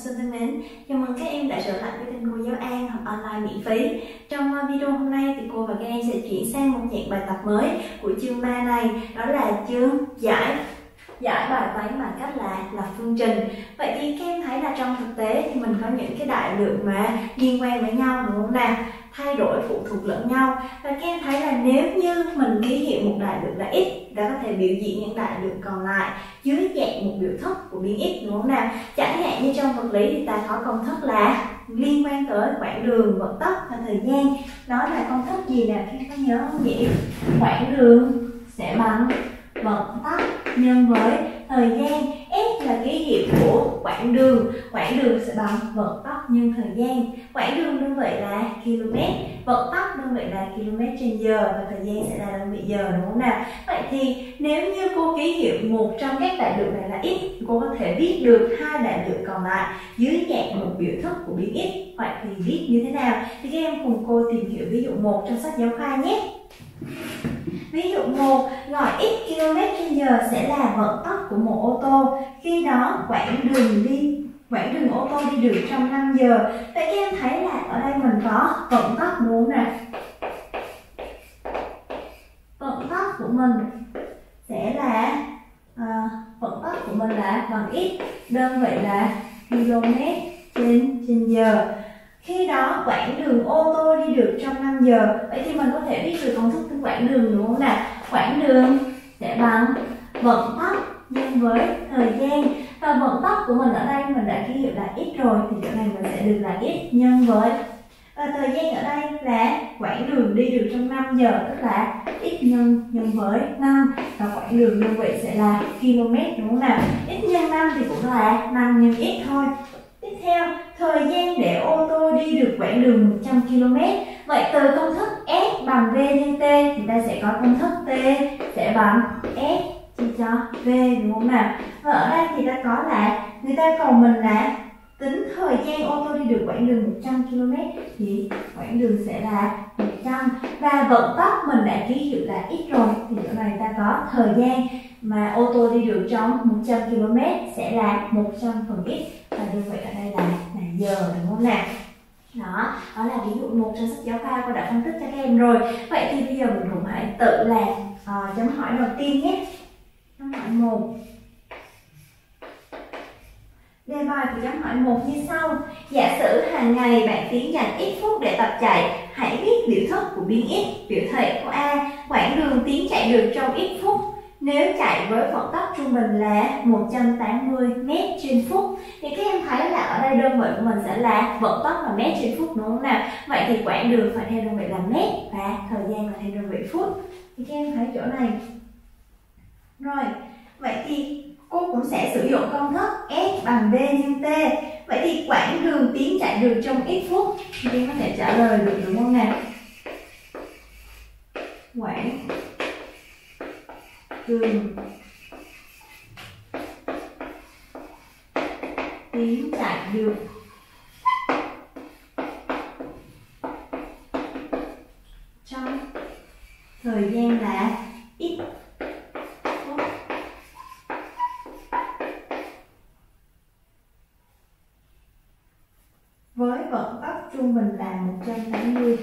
sinh thân mến, chào mừng các em đã trở lại với kênh cogiaoan học online miễn phí. Trong video hôm nay thì cô và các em sẽ chuyển sang một dạng bài tập mới của chương 3 này, đó là chương giải bài toán bằng cách là lập phương trình. Vậy thì các em thấy là trong thực tế thì mình có những cái đại lượng mà liên quan với nhau đúng không nào, thay đổi phụ thuộc lẫn nhau, và các em thấy là nếu như mình ký hiệu một đại lượng là x đã có thể biểu diễn những đại lượng còn lại dưới dạng một biểu thức của biến x đúng không nào. Chẳng hạn như trong vật lý thì ta có công thức là liên quan tới quãng đường, vận tốc và thời gian, đó là công thức gì nào các em có nhớ không nhỉ? Quãng đường sẽ bằng vận tốc nhân với thời gian. S là ký hiệu của quãng đường, quãng đường sẽ bằng vận tốc nhân thời gian. Quãng đường đơn vị là km, vận tốc đơn vị là km/h và thời gian sẽ là đơn vị giờ đúng không nào. Vậy thì nếu như cô ký hiệu một trong các đại lượng này là x, cô có thể viết được hai đại lượng còn lại dưới dạng một biểu thức của biến x. Vậy thì viết như thế nào thì các em cùng cô tìm hiểu ví dụ 1 trong sách giáo khoa nhé. Ví dụ 1, gọi x km/h sẽ là vận tốc của một ô tô, khi đó quãng đường ô tô đi được trong 5 giờ. Vậy các em thấy là ở đây mình có vận tốc đúng không nào? Vận tốc của mình sẽ là bằng x, đơn vị là km/h. Khi đó quãng đường ô tô đi được trong 5 giờ. Vậy thì mình có thể viết được công thức tính quãng đường đúng không nào? Quãng đường sẽ bằng vận tốc nhân với thời gian. Và vận tốc của mình ở đây mình đã ký hiệu là x rồi, thì chỗ này mình sẽ được là x nhân với. Và thời gian ở đây là quãng đường đi được trong 5 giờ, tức là x nhân với 5. Và quãng đường đơn vị sẽ là km đúng không nào? X nhân 5 thì cũng là 5 nhân x thôi. Tiếp theo, thời gian để ô tô đi được quãng đường 100 km. Vậy từ công thức S bằng V nhân T thì ta sẽ có công thức T sẽ bằng S chia cho V đúng không nào? Và ở đây thì ta có là người ta cầu mình là tính thời gian ô tô đi được quãng đường 100 km thì quãng đường sẽ là 100. Và vận tốc mình đã ký hiệu là x rồi, thì chỗ này ta có thời gian mà ô tô đi được trong 100 km sẽ là 100 phần x. Và đơn vị ở đây là giờ đúng không nào? Đó, đó là ví dụ 1 trong sách giáo khoa cô đã phân tích cho các em rồi. Vậy thì bây giờ mình cũng hãy tự làm chấm hỏi đầu tiên nhé. Chấm hỏi 1. Đề bài của chấm hỏi 1 như sau. Giả sử hàng ngày bạn Tiến dành x phút để tập chạy, hãy viết biểu thức của biến x. Biểu thể của A, quãng đường Tiến chạy được trong x phút nếu chạy với vận tốc trung bình là 180 m/phút. Thì các em thấy là ở đây đơn vị của mình sẽ là vận tốc là m/phút đúng không nào? Vậy thì quãng đường phải theo đơn vị là mét và thời gian là theo đơn vị phút. Thì các em thấy chỗ này. Rồi, vậy thì cô cũng sẽ sử dụng công thức S bằng V nhân T. Vậy thì quãng đường Tiến chạy được trong x phút thì em có thể trả lời được đúng không nào? Quãng đường Tiến chạy được trong thời gian là x. Với vận tốc trung bình là 180,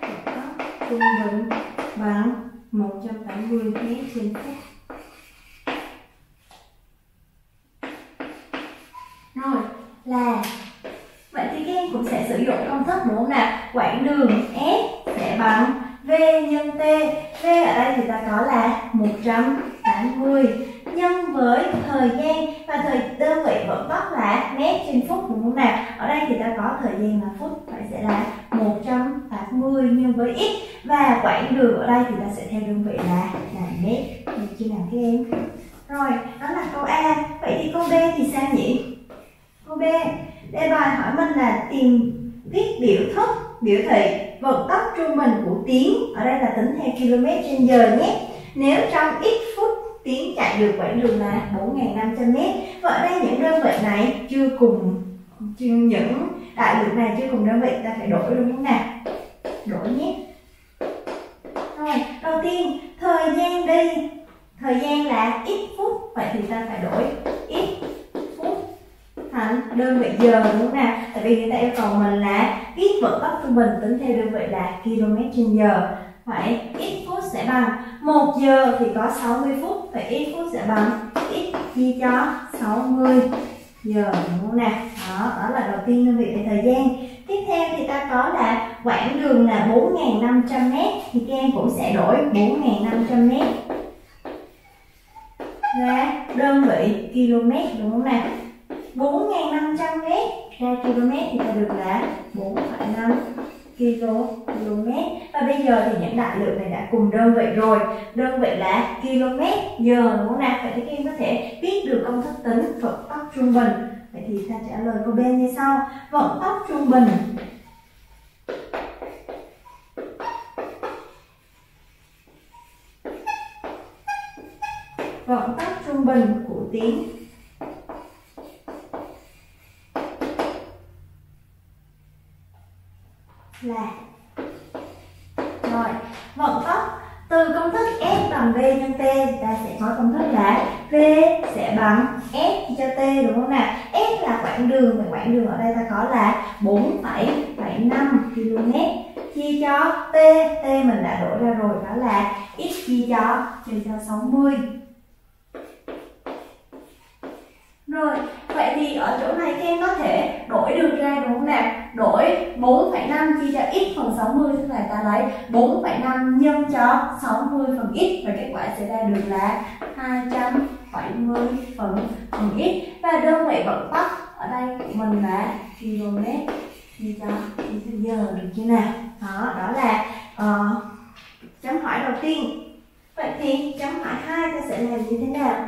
vận tốc trung bình bằng 180 m/s. Rồi, vậy thì các em cũng sẽ sử dụng công thức đúng không nào? Quãng đường S sẽ bằng V nhân T. V ở đây thì ta có là 180 nhân với thời gian, và đơn vị vận tốc là m/phút đúng không nào? Ở đây thì ta có thời gian là phút, vậy sẽ là 180 nhân với x. Và quãng đường ở đây thì ta sẽ theo đơn vị là mét. Được chưa nào các em? Rồi, đó là câu A. Vậy thì câu B thì sao nhỉ? Câu B, đề bài hỏi mình là tìm viết biểu thức, biểu thị vận tốc trung bình của Tiến, ở đây là tính theo km/h nhé, nếu trong x phút Tiến chạy được quãng đường là 4.500 m. Và ở đây những đơn vị này những đại lượng này chưa cùng đơn vị, ta phải đổi luôn nhé nào. Đổi nhé. Đầu tiên, thời gian là x phút, vậy thì ta phải đổi x phút thành đơn vị giờ đúng không nào? Tại vì người ta yêu cầu mình là x vận tốc trung bình tính theo đơn vị là km/h. Vậy x phút sẽ bằng 1 giờ thì có 60 phút, vậy x phút sẽ bằng x chia cho 60 giờ đúng không nào? Đó, đó là đầu tiên đơn vị về thời gian. Tiếp theo thì ta có là quãng đường là 4.500m thì các em cũng sẽ đổi 4.500m ra đơn vị km đúng không nào? 4.500m ra km thì ta được là 4,5 km. Và bây giờ thì những đại lượng này đã cùng đơn vị rồi, đơn vị là km/h đúng không nào? Vậy thì các em có thể viết được công thức tính vận tốc trung bình. Vậy thì ta trả lời câu B như sau: vận tốc trung bình của tiếng là rồi. Vận tốc từ công thức F bằng V nhân T ta sẽ có công thức là V sẽ bằng F cho T đúng không nào? F là quãng đường, và quãng đường ở đây ta có là 4,75 km chia cho T, T mình đã đổi ra rồi, đó là x chia cho 60. Rồi, vậy thì ở chỗ này các em có thể đổi được ra đúng không nào? Đổi 4,5 chia cho x phần 60, tức là ta lấy 4,5 nhân cho 60 phần x, và kết quả sẽ ra được là 270 phần x. Và đơn vị vận tốc ở đây của mình là km chia cho giờ được chưa nào? Đó, đó là chấm hỏi đầu tiên. Vậy thì chấm hỏi 2 ta sẽ làm như thế nào?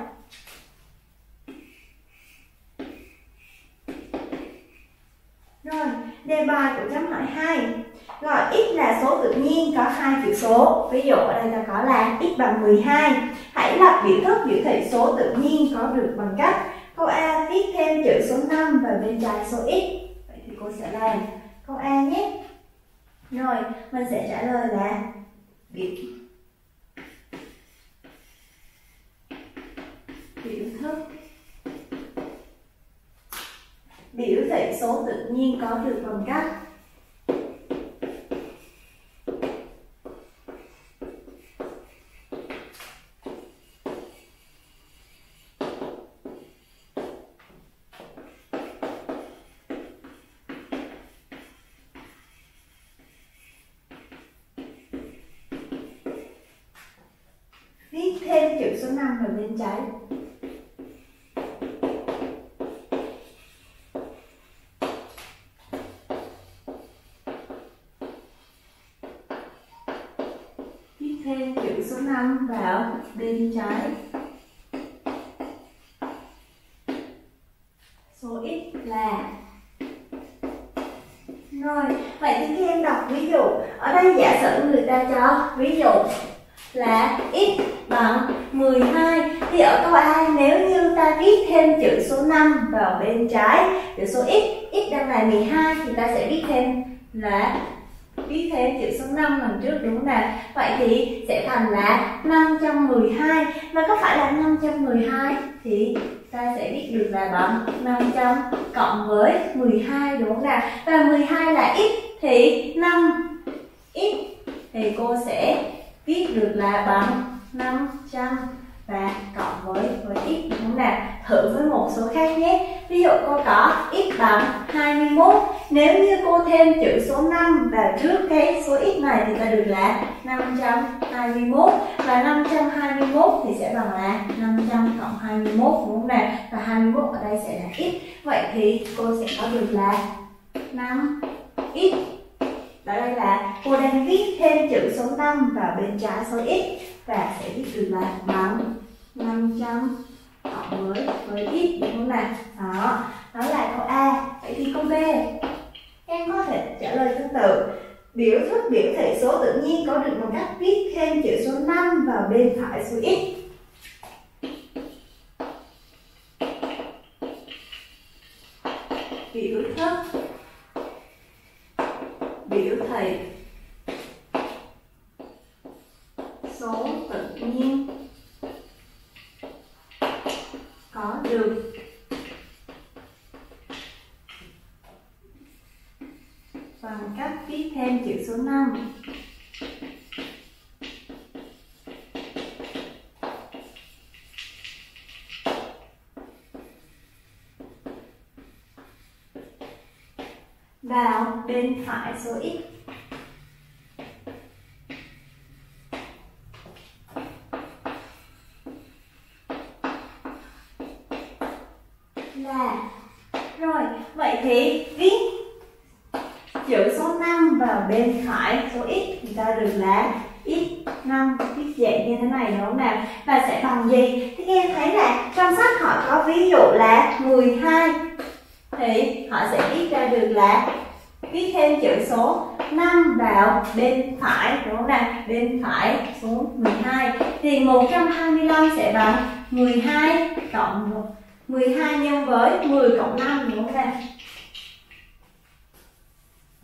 Rồi, đề bài của chấm hỏi 2 gọi x là số tự nhiên có hai chữ số. Ví dụ ở đây ta có là x bằng 12. Hãy lập biểu thức biểu thị số tự nhiên có được bằng cách câu A viết thêm chữ số 5 vào bên trái số x. Vậy thì cô sẽ làm câu A nhé. Rồi, mình sẽ trả lời là biểu thức biểu thị số tự nhiên có được bằng cách viết thêm chữ số 5 vào bên trái. Vào bên trái số x là. Rồi, vậy thì các em đọc ví dụ ở đây, giả sử người ta cho ví dụ là x bằng 12 thì ở câu A nếu như ta viết thêm chữ số 5 vào bên trái chữ số x đang là 12 thì ta sẽ viết thêm là viết thêm chữ số 5 lần trước đúng không nào? Vậy thì sẽ thành là 512. Và có phải là 512 thì ta sẽ viết được là bằng 500 cộng với 12 đúng không nào? Và 12 là x thì 5 x thì cô sẽ viết được là bằng 500 và cộng với x đúng không nào? Thử với một số khác nhé. Ví dụ cô có x bằng 21. Nếu như cô thêm chữ số 5 vào trước cái số x này thì ta được là 521. Và 521 thì sẽ bằng là 500 cộng 21 đúng không nào? Và 21 ở đây sẽ là x. Vậy thì cô sẽ có được là 5x. Đó, đây là cô đang viết thêm chữ số 5 vào bên trái số x và sẽ viết được là bằng 500 cộng với x đúng không nào? Đó, đó là câu A. Vậy thì câu B em có thể trả lời tương tự. Biểu thức biểu thị số tự nhiên có được bằng cách viết thêm chữ số 5 vào bên phải số x. Biểu thức biểu thị số tự nhiên có được viết thêm chữ số 5. Vào bên phải số x. Là rồi, vậy thì viết chữ số 5 vào bên phải số x, người ta được là x5, viết dạng như thế này đúng không nào? Và sẽ bằng gì? Thì em thấy là trong sách họ có ví dụ là 12, thì họ sẽ viết ra được là viết thêm chữ số 5 vào bên phải đúng không nào? Bên phải số 12 thì 125 sẽ bằng 12 cộng 1, 12 nhân với 10 cộng 5 đúng không nào?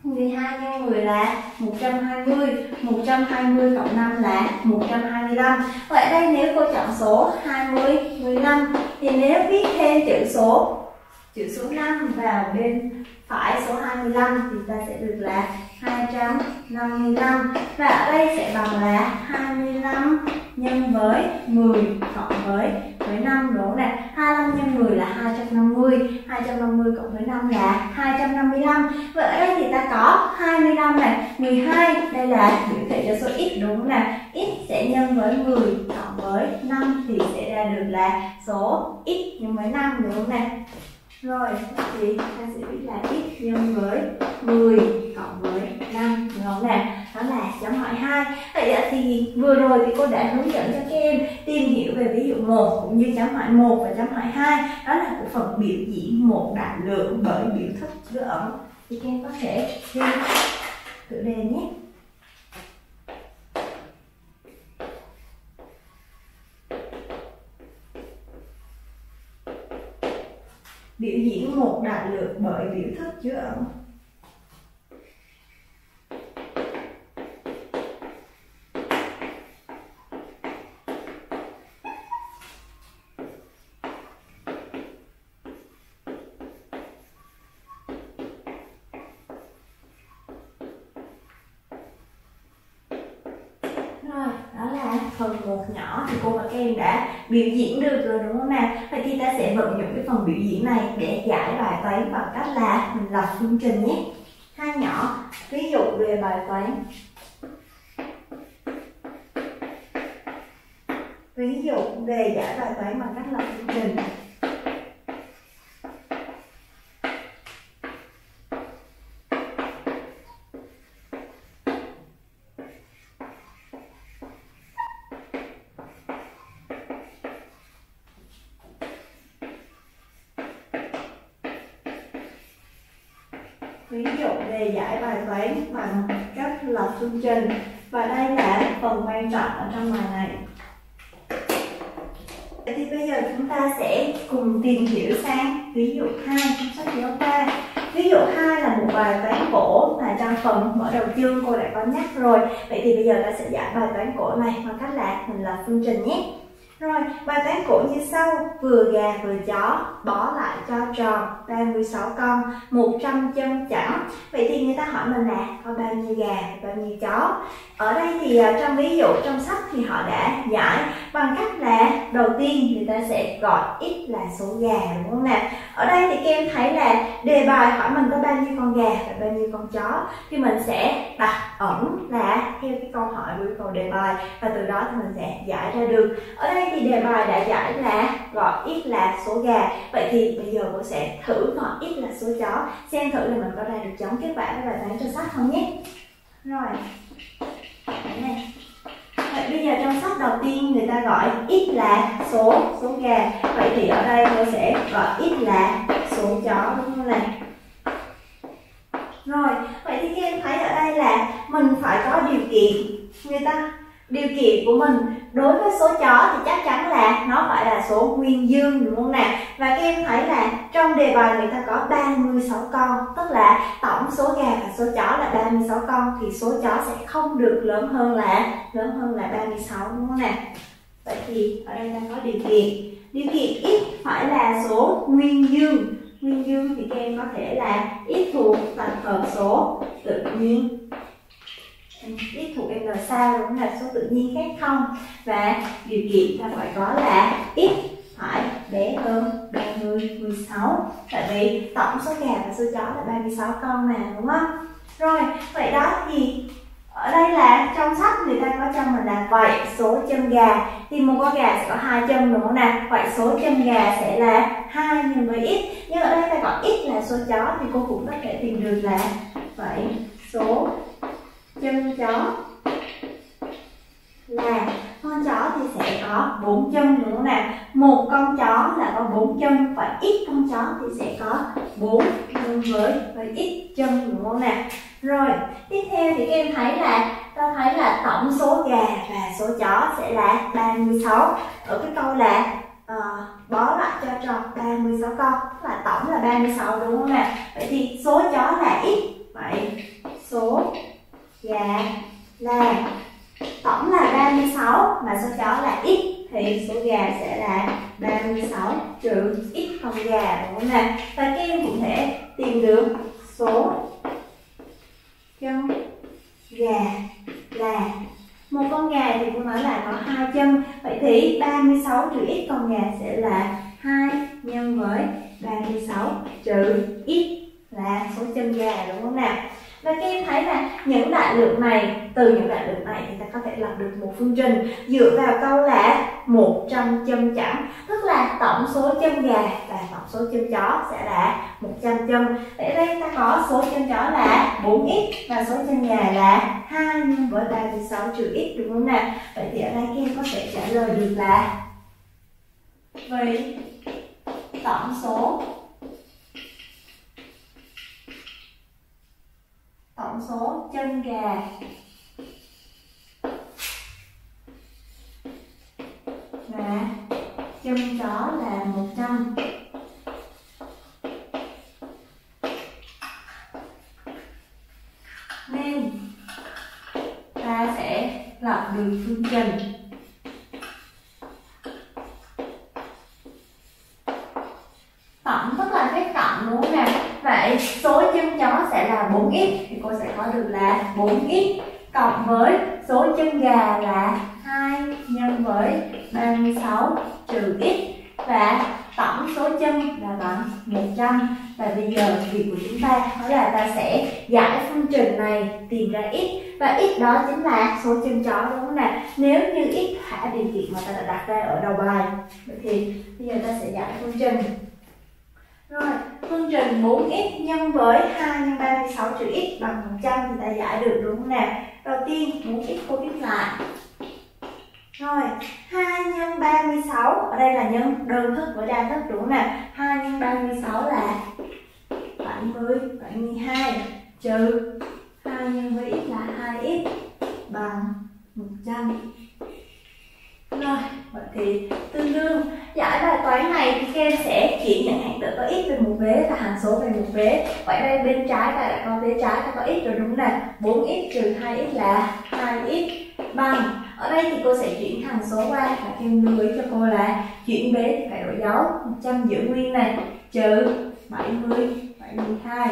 12 nhân 10 là 120, 120 cộng 5 là 125. Vậy đây nếu cô chọn số 20, 15 thì nếu viết thêm chữ số 5 vào bên phải số 25 thì ta sẽ được là 255. Và ở đây sẽ bằng là 25 nhân với 10 cộng với 5 đúng không nè? 25 nhân 10 là 250, 250 cộng với 5 là 255. Vậy ở đây thì ta có 25 này, 12 đây là biểu thị cho số x đúng không nè? X sẽ nhân với 10 cộng với 5 thì sẽ ra được là số x nhân với 5 đúng không nè? Rồi thì ta sẽ viết là x nhân với 10 cộng với 5 đúng không nè? Đó là chấm hỏi 2. Vậy thì vừa rồi thì cô đã hướng dẫn cho các em tìm hiểu về ví dụ 1 cũng như chấm hỏi 1 và chấm hỏi 2. Đó là của phần biểu diễn một đại lượng bởi biểu thức chữ ẩn. Thì các em có thể ghi tựa đề nhé. Biểu diễn một đại lượng bởi biểu thức chữ ẩn. Phần 1 nhỏ thì cô và các em đã biểu diễn được rồi đúng không nào? Vậy thì ta sẽ vận dụng cái phần biểu diễn này để giải bài toán bằng cách là mình lập phương trình nhé. Hai nhỏ ví dụ về bài toán. Ví dụ về giải bài toán bằng cách lập phương trình. Ví dụ về giải bài toán bằng cách lập phương trình. Và đây là phần quan trọng ở trong bài này. Vậy thì bây giờ chúng ta sẽ cùng tìm hiểu sang ví dụ 2 trong sách giáo khoa. Ví dụ 2 là một bài toán cổ mà trong phần mở đầu chương cô đã có nhắc rồi. Vậy thì bây giờ ta sẽ giải bài toán cổ này bằng cách là mình lập phương trình nhé. Rồi, bài toán cổ như sau: vừa gà vừa chó, bó lại cho tròn 36 con, 100 chân chẵn. Vậy thì người ta hỏi mình là có bao nhiêu gà, bao nhiêu chó. Ở đây thì trong ví dụ trong sách thì họ đã giải bằng cách là đầu tiên người ta sẽ gọi x là số gà đúng không nào? Ở đây thì các em thấy là đề bài hỏi mình có bao nhiêu con gà và bao nhiêu con chó, thì mình sẽ đặt ẩn là theo cái câu hỏi của câu đề bài và từ đó thì mình sẽ giải ra được. Ở đây thì đề bài đã giải là gọi x là số gà. Vậy thì bây giờ cô sẽ thử gọi x là số chó, xem thử là mình có ra được giống kết quả với bài toán trong sách không nhé. Rồi. Vậy bây giờ trong sách đầu tiên người ta gọi x là số gà. Vậy thì ở đây tôi sẽ gọi x là số chó đúng không này? Rồi, vậy thì các em thấy ở đây là mình phải có điều kiện. Người ta điều kiện của mình đối với số chó thì chắc chắn là nó phải là số nguyên dương đúng không nào? Và các em thấy là trong đề bài người ta có 36 con, tức là tổng số gà và số chó là 36 con thì số chó sẽ không được lớn hơn là 36 đúng không nào? Vậy thì ở đây ta có điều kiện x phải là số nguyên dương nguyên dương thì các em có thể là x thuộc tập hợp số tự nhiên. X thuộc n sao cũng là số tự nhiên khác không, và điều kiện ta gọi đó là x phải bé hơn 36, tại vì tổng số gà và số chó là 36 con mà, đúng không? Rồi, vậy đó thì ở đây là trong sách người ta có cho mình là vậy số chân gà, thì một con gà sẽ có hai chân, đúng không nè? Vậy số chân gà sẽ là 2 nhân với x, nhưng ở đây ta gọi x là số chó thì cô cũng có thể tìm được là vậy số chân chó là con chó thì sẽ có 4 chân, đúng không nè? Một con chó là có 4 chân, và x con chó thì sẽ có 4 nhân với x chân, đúng không nè? Rồi, tiếp theo thì các em thấy là ta thấy là tổng số gà và số chó sẽ là 36. Ở cái câu là bó lại cho tròn 36 con, tức là tổng là 36, đúng không nè? Vậy thì số chó là x, vậy số gà là tổng là 36 mà số chó là x, thì số gà sẽ là 36 trừ x con gà, đúng không nè? Và các em cũng thể tìm được số chân gà là, một con gà thì cũng nói là có 2 chân, vậy thì 36 trừ x con gà sẽ là 2 nhân với 36 trừ x là số chân gà, đúng không nào? Và các em thấy là những đại lượng này, từ những đại lượng này thì ta có thể lập được một phương trình dựa vào câu là 100 chân chẵn, tức là tổng số chân gà và tổng số chân chó sẽ là 100 chân. Ở đây ta có số chân chó là 4x và số chân gà là 2 nhân với 36 trừ x, đúng không nào? Vậy thì ở đây các em có thể trả lời được là vậy tổng số chân gà và chân chó là 100. Nên ta sẽ lập được phương trình tổng, tức là cái cộng, đúng không nè? Vậy số chân chó sẽ là 4x thì cô sẽ có được là 4x cộng với số chân gà là 2 nhân với 36 trừ x, và tổng số chân là bằng 100. Và bây giờ việc của chúng ta đó là ta sẽ giải phương trình này tìm ra x, và x đó chính là số chân chó, đúng không nè? Nếu như x thỏa điều kiện mà ta đã đặt ra ở đầu bài, vậy thì bây giờ ta sẽ giải phương trình. Rồi, phương trình 4x nhân với 2 nhân 36 trừ x bằng 100 thì ta giải được, đúng không nè? Đầu tiên 4x cô viết lại. Rồi, 2 nhân 36, ở đây là nhân đơn thức với đa thức, đúng không nè? 2 nhân 36 là 72 trừ 2 nhân với x là 2x bằng 100. Rồi, vậy thì tương đương giải bài toán này thì các em sẽ chuyển những hạng tử có x về một vế và hàm số về một vế. Vậy đây bên trái ta đã có vế trái ta có x rồi, đúng nè. 4x trừ 2x là 2x bằng, ở đây thì cô sẽ chuyển hàm số qua, và thêm lưu ý cho cô là chuyển vế thì phải đổi dấu, 100 giữ nguyên này trừ 72,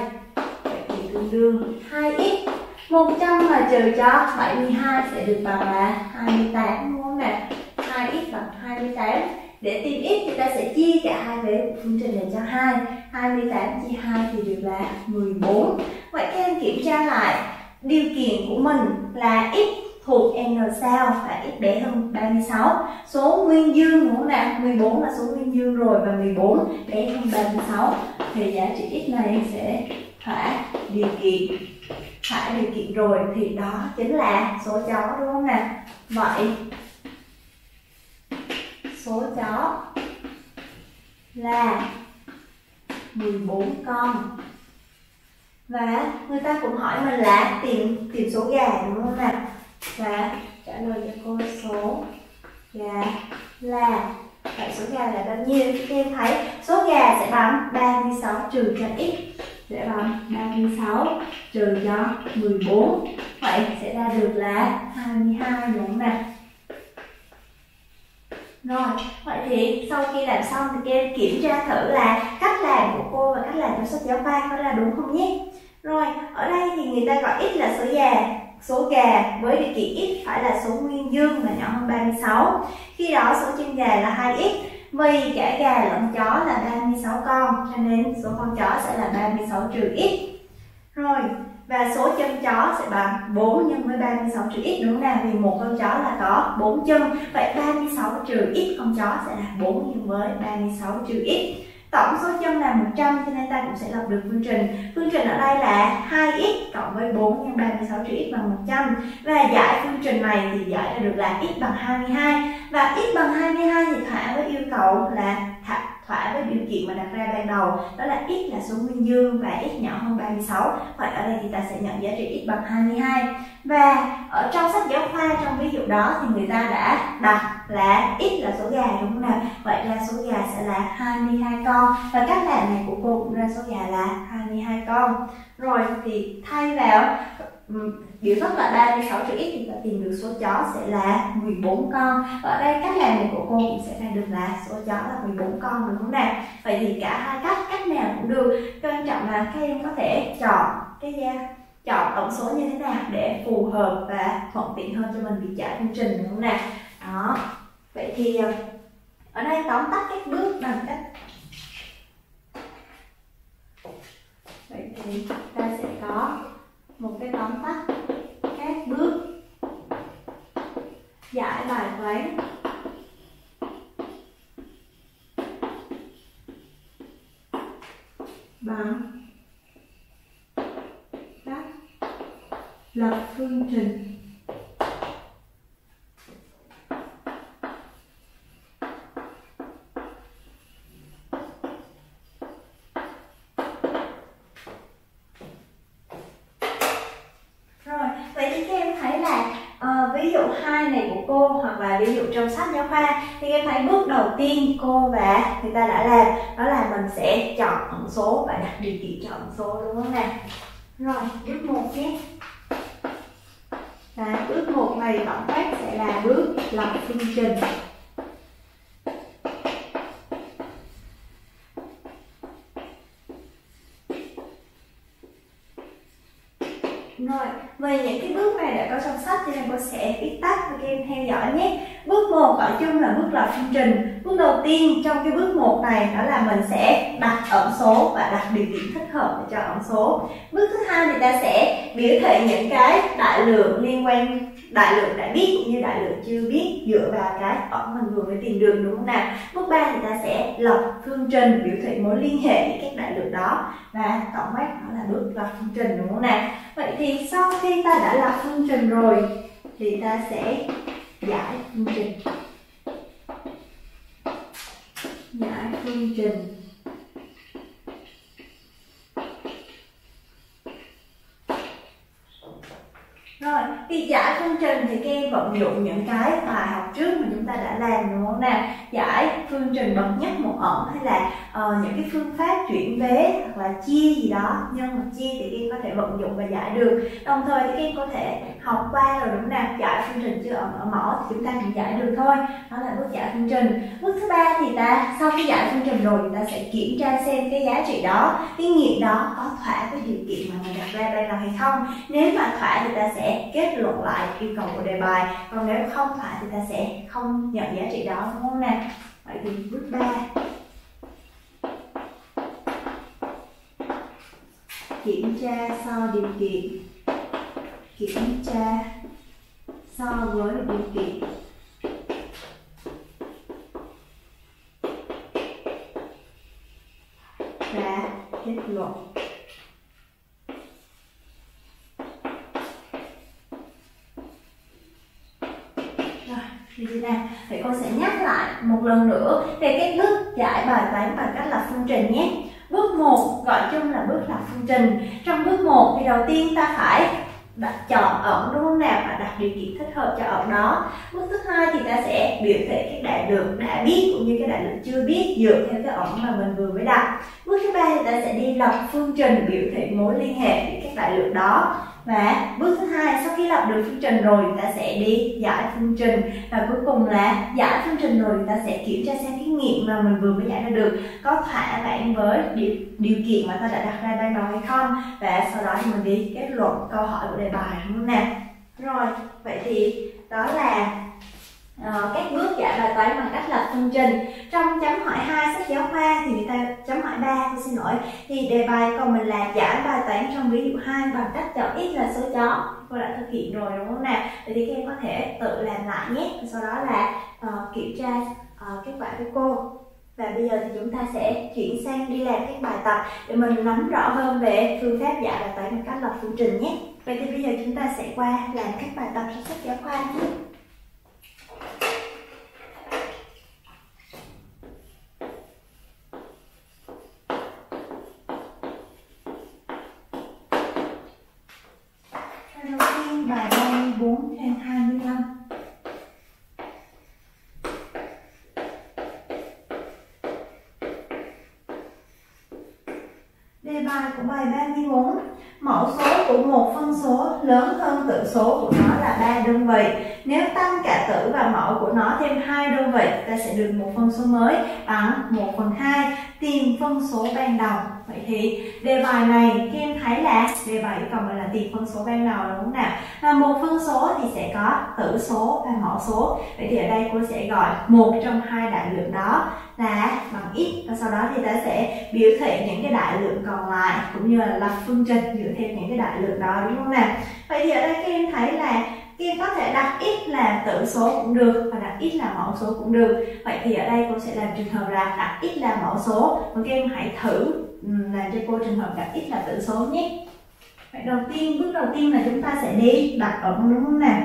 vậy thì tương đương 2x. 100 mà trừ cho 72 sẽ được bằng là 28, đúng không nè? 2x bằng 28. Để tìm x thì ta sẽ chia cả hai vế của phương trình này cho 2. 28 chia 2 thì được là 14. Vậy các em kiểm tra lại điều kiện của mình là x thuộc n sao và x bé hơn 36. Số nguyên dương, đúng không nào? 14 là số nguyên dương rồi, và 14 bé hơn 36 thì giá trị x này sẽ thỏa điều kiện. Thỏa điều kiện rồi thì đó chính là số chó, đúng không nào? Vậy số chó là 14 con, và người ta cũng hỏi mình là tìm số gà, đúng không nào? Và trả lời cho cô số gà là, vậy số gà là bao nhiêu? Các em thấy số gà sẽ bằng 36 trừ cho x, sẽ bằng 36 trừ cho 14, vậy sẽ ra được là 22, đúng không nào? Rồi, vậy thì sau khi làm xong thì các em kiểm tra thử là cách làm của cô và sách giáo khoa có ra đúng không nhé. Rồi, ở đây thì người ta gọi x là số gà với điều kiện x phải là số nguyên dương và nhỏ hơn 36. Khi đó số trên gà là 2x. Vì cả gà lẫn chó là 36 con, cho nên số con chó sẽ là 36 trừ x. Rồi, và số chân chó sẽ bằng 4 nhân với 36 trừ x, đúng nào? Vì một con chó là có 4 chân. Vậy 36 trừ x con chó sẽ là 4 nhân với 36 trừ x. Tổng số chân là 100, cho nên ta cũng sẽ lập được phương trình. Phương trình ở đây là 2x cộng với 4 nhân 36 trừ x bằng 100. Và giải phương trình này thì giải ra được là x bằng 22. Và x bằng 22 thì thỏa với yêu cầu là thỏa với điều kiện mà đặt ra ban đầu. Đó là x là số nguyên dương và x nhỏ hơn 36. Vậy ở đây thì ta sẽ nhận giá trị x bằng 22. Và ở trong sách giáo khoa, trong ví dụ đó thì người ta đã đặt là x là số gà, đúng không nào? Vậy ra số gà sẽ là 22 con. Và cách làm này của cô cũng ra số gà là 22 con. Rồi thì thay vào biểu thức là 36 trừ x thì ta tìm được số chó sẽ là 14 con. Và ở đây cách làm này của cô cũng sẽ ra được là số chó là 14 con, đúng không nào? Vậy thì cả hai cách nào cũng được. Quan trọng là các em có thể chọn tổng số như thế nào để phù hợp và thuận tiện hơn cho mình việc giải phương trình, đúng không nào? Đó. Vậy thì ở đây tóm tắt các bước bằng cách ta sẽ có một cái tóm tắt các bước giải bài toán bằng cách lập phương trình. Cô và người ta đã làm đó là mình sẽ chọn ẩn số và đặt điều kiện chọn ẩn số, đúng không nào? Rồi, bước 1 nhé. Và bước 1 này tổng quát sẽ là bước lập phương trình. Rồi, về những cái bước này đã có trong sách thì cô sẽ viết tắt cho các em theo dõi nhé. Bước 1 gọi chung là bước lập phương trình. Bước đầu tiên trong cái bước 1 này đó là mình sẽ đặt ẩn số và đặt điều kiện thích hợp để cho ẩn số. Bước thứ hai thì ta sẽ biểu thị những cái đại lượng đại lượng đã biết cũng như đại lượng chưa biết dựa vào cái ẩn mình vừa mới tìm được, đúng không nào? Bước 3 thì ta sẽ lập phương trình, biểu thị mối liên hệ với các đại lượng đó, và tổng quát đó là bước lập phương trình, đúng không nào? Vậy thì sau khi ta đã lập phương trình rồi thì ta sẽ giải phương trình. Rồi, khi giải phương trình thì các em vận dụng những cái bài học trước mà chúng ta đã làm, đúng không nào? Giải phương trình bậc nhất một ẩn hay là những cái phương pháp chuyển vế hoặc là chia gì đó, nhân hoặc chia thì các em có thể vận dụng và giải được. Đồng thời thì các em có thể học qua rồi, đúng không nào? Giải phương trình chưa ẩn ở mỏ thì chúng ta cũng giải được thôi. Đó là bước giải phương trình. Bước thứ ba thì ta sau khi giải phương trình rồi thì ta sẽ kiểm tra xem cái giá trị đó, cái nghiệm đó có thỏa với điều kiện mà mình đặt ra ban đầu hay không. Nếu mà thỏa thì ta sẽ kết luận lại yêu cầu của đề bài, còn nếu không phải thì ta sẽ không nhận giá trị đó, đúng không nào? Vậy thì bước 3 kiểm tra so điều kiện, kiểm tra so với điều kiện. Và kết luận. Vậy cô sẽ nhắc lại một lần nữa về cái bước giải bài toán bằng cách lập phương trình nhé. Bước 1 gọi chung là bước lập phương trình. Trong bước 1 thì đầu tiên ta phải chọn ẩn, đúng không nào, và đặt điều kiện thích hợp cho ẩn đó. Bước thứ hai thì ta sẽ biểu thị các đại lượng đã biết cũng như các đại lượng chưa biết dựa theo cái ẩn mà mình vừa mới đặt. Bước thứ ba thì ta ta sẽ đi lập phương trình biểu thị mối liên hệ với các đại lượng đó. Và bước thứ hai, sau khi lập được phương trình rồi ta sẽ đi giải phương trình, và cuối cùng là giải phương trình rồi ta sẽ kiểm tra xem kinh nghiệm mà mình vừa mới giải ra được có thỏa mãn với điều kiện mà ta đã đặt ra ban đầu hay không, và sau đó thì mình đi kết luận câu hỏi của đề bài, đúng không nào? Rồi, vậy thì đó là các bước giải bài toán bằng cách lập phương trình. Trong chấm hỏi 2 sách giáo khoa thì người ta chấm hỏi 3, xin lỗi, thì đề bài còn mình là giải bài toán trong ví dụ 2 bằng cách chọn x là số chó. Cô đã thực hiện rồi đúng không nào? Vậy thì các em có thể tự làm lại nhé. Sau đó là kiểm tra kết quả với cô. Và bây giờ thì chúng ta sẽ chuyển sang đi làm các bài tập để mình nắm rõ hơn về phương pháp giải bài toán bằng cách lập phương trình nhé. Vậy thì bây giờ chúng ta sẽ qua làm các bài tập trong sách giáo khoa nhé. Lớn hơn tử số của nó là 3 đơn vị. Nếu tăng cả tử và mẫu của nó thêm 2 đơn vị, ta sẽ được một phân số mới bằng 1/2. Tìm phân số ban đầu. Vậy thì đề bài này các em thấy là đề bài còn gọi là tìm phân số ban đầu, đúng không nào? Và một phân số thì sẽ có tử số và mẫu số. Vậy thì ở đây cô sẽ gọi một trong hai đại lượng đó là bằng x, và sau đó thì ta sẽ biểu thị những cái đại lượng còn lại cũng như là lập phương trình dựa theo những cái đại lượng đó, đúng không nào? Vậy thì ở đây các em thấy là các em có thể đặt x là tử số cũng được và đặt x là mẫu số cũng được. Vậy thì ở đây cô sẽ làm trường hợp là đặt x là mẫu số, và các em hãy thử làm cho cô trường hợp đặt x là tử số nhé. Vậy bước đầu tiên là chúng ta sẽ đi đặt ẩn, đúng không nào?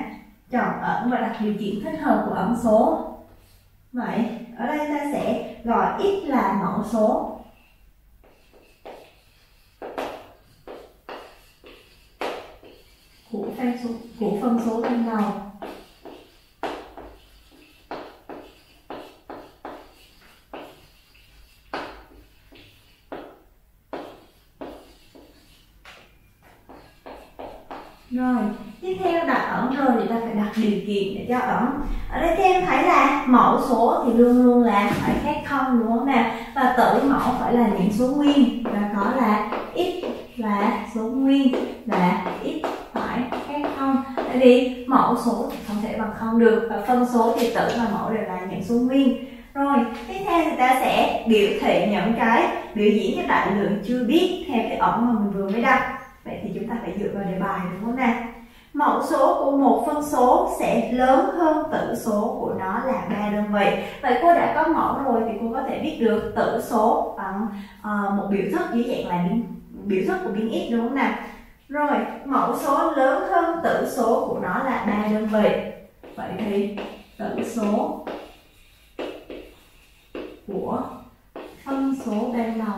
Chọn ẩn và đặt điều kiện thích hợp của ẩn số. Vậy ở đây ta sẽ gọi x là mẫu số. Của phân số ban đầu. Rồi, tiếp theo đặt ẩn rồi thì ta phải đặt điều kiện để cho ẩn. Ở đây các em thấy là mẫu số thì luôn luôn là phải khác không, đúng không nào? Và tử mẫu phải là những số nguyên, và có là x là số nguyên là x phải khác không. Tại vì mẫu số thì không thể bằng không được, và phân số thì tử và mẫu đều là những số nguyên. Rồi tiếp theo thì ta sẽ biểu thị những cái biểu diễn cái đại lượng chưa biết theo cái ẩn mà mình vừa mới đặt. Vậy thì chúng ta phải dựa vào đề bài, đúng không nào? Mẫu số của một phân số sẽ lớn hơn tử số của nó là 3 đơn vị. Vậy cô đã có mẫu rồi thì cô có thể viết được tử số bằng một biểu thức dưới dạng là biểu thức của biên x, đúng không nào? Rồi, mẫu số lớn hơn tử số của nó là 3 đơn vị. Vậy thì tử số của phân số ban đầu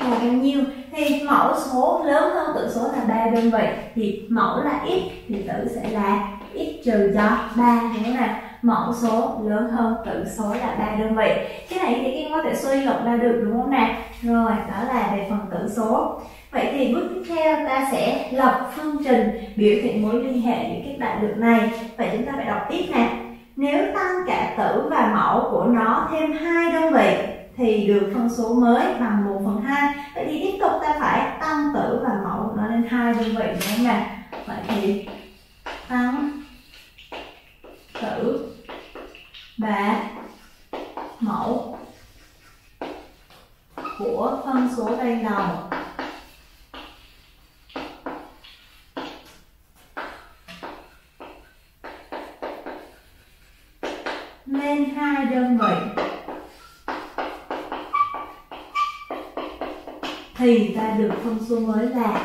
là bao nhiêu? Thì mẫu số lớn hơn tử số là 3 đơn vị, thì mẫu là x thì tử sẽ là x trừ cho 3, đúng không nào? Mẫu số lớn hơn tử số là 3 đơn vị. Cái này thì các em có thể suy luận ra được, đúng không nào? Rồi, đó là về phần tử số. Vậy thì bước tiếp theo ta sẽ lập phương trình biểu thị mối liên hệ giữa các đại lượng này. Vậy chúng ta phải đọc tiếp nè. Nếu tăng cả tử và mẫu của nó thêm 2 đơn vị thì được phân số mới bằng 1/2. Vậy thì tiếp tục ta phải tăng tử và mẫu của nó lên 2 đơn vị, đúng không nào? Vậy thì tăng tử và mẫu của phân số ban đầu lên 2 đơn vị thì ta được phân số mới là.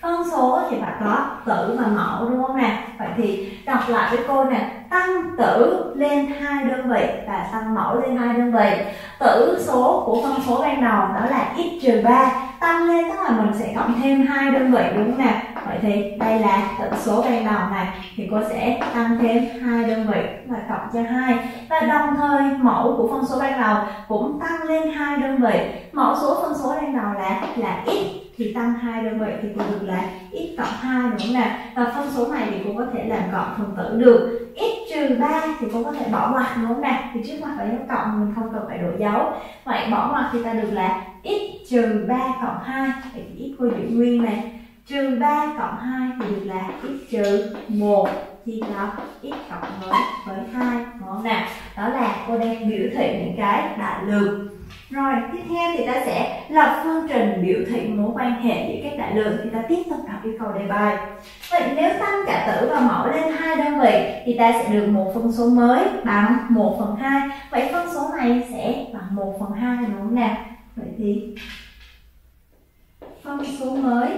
Phân số thì phải có tử và mẫu, đúng không nè? Vậy thì đọc lại với cô nè. tăng tử lên 2 đơn vị và tăng mẫu lên 2 đơn vị. Tử số của phân số ban đầu đó là x-3, tăng lên tức là mình sẽ cộng thêm 2 đơn vị đúng không nào? Vậy thì đây là tử số ban đầu này thì cô sẽ tăng thêm 2 đơn vị và cộng cho 2. Và đồng thời mẫu của phân số ban đầu cũng tăng lên 2 đơn vị. Mẫu số phân số ban đầu là x thì tăng 2 đơn vị thì cô được là x cộng 2 đúng không nào? Và phân số này thì cô có thể làm cộng phần tử được. x-3 thì cô có thể bỏ ngoặc đúng không nào? Thì trước mặt phải dấu cộng mình không cần phải đổi dấu. Vậy bỏ ngoặc thì ta được là x-3 cộng 2. Vậy thì x cô giữ nguyên này. -3 cộng 2 thì được là x-1 chia cho x cộng với 2 đúng không nào? Đó là cô đang biểu thị những cái đại lượng. Rồi, tiếp theo thì ta sẽ lập phương trình biểu thị mối quan hệ giữa các đại lượng thì ta tiếp tục đọc yêu cầu đề bài. Vậy nếu tăng cả tử và mẫu lên 2 đơn vị thì ta sẽ được một phân số mới bằng 1/2. Vậy phân số này sẽ bằng 1/2 đúng không nào? Vậy thì phân số mới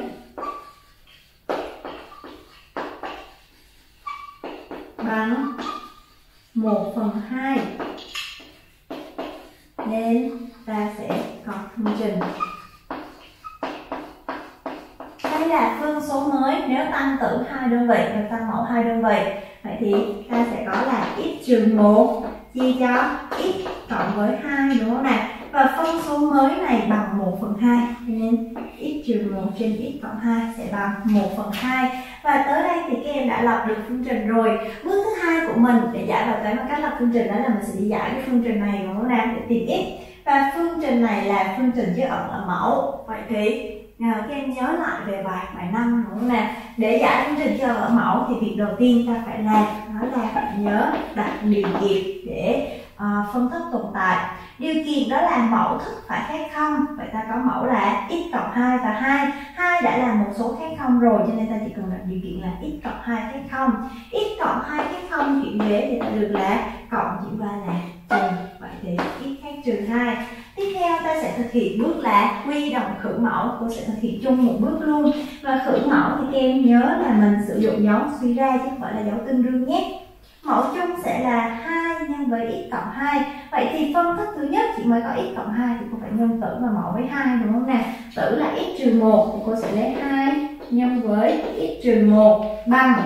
bằng 1/2 nên ta sẽ có phương trình. Đây là phương số mới nếu tăng tử 2 đơn vị và tăng mẫu 2 đơn vị. Vậy thì ta sẽ có là x-1 chia cho x cộng với 2 đúng không nào? Và phân số mới này bằng 1/2 nên x-1 trên x cộng 2 sẽ bằng 1/2. Và tới đây thì các em đã lập được phương trình rồi. Bước thứ hai của mình để giải bài toán bằng cách lập phương trình đó là mình sẽ giải cái phương trình này đúng không nào, để tìm x. Và phương trình này là phương trình chứ ẩn là mẫu. Vậy thì các em nhớ lại về bài 5 đúng không nào? Để giải phương trình chứ ẩn là mẫu thì việc đầu tiên ta phải làm đó là phải nhớ đặt điều kiện để phân tích tồn tại. Điều kiện đó là mẫu thức phải khác không. Vậy ta có mẫu là x cộng 2 và 2. 2 đã là một số khác không rồi cho nên ta chỉ cần đặt điều kiện là x cộng 2 khác không. X cộng 2 khác không chuyển vế thì ta được là cộng chuyển qua là trừ. Vậy thì x khác -2. Tiếp theo ta sẽ thực hiện bước là quy đồng khử mẫu. Cô sẽ thực hiện chung một bước luôn. Và khử mẫu thì các em nhớ là mình sử dụng dấu suy ra chứ không phải là dấu tương đương nhé. Mẫu chung sẽ là 2 nhân với x cộng 2. Vậy thì phân thức thứ nhất chỉ mới có x cộng 2 thì cô phải nhân tử và mẫu với 2 đúng không nào? Tử là x-1 thì cô sẽ lấy 2 nhân với x-1 bằng.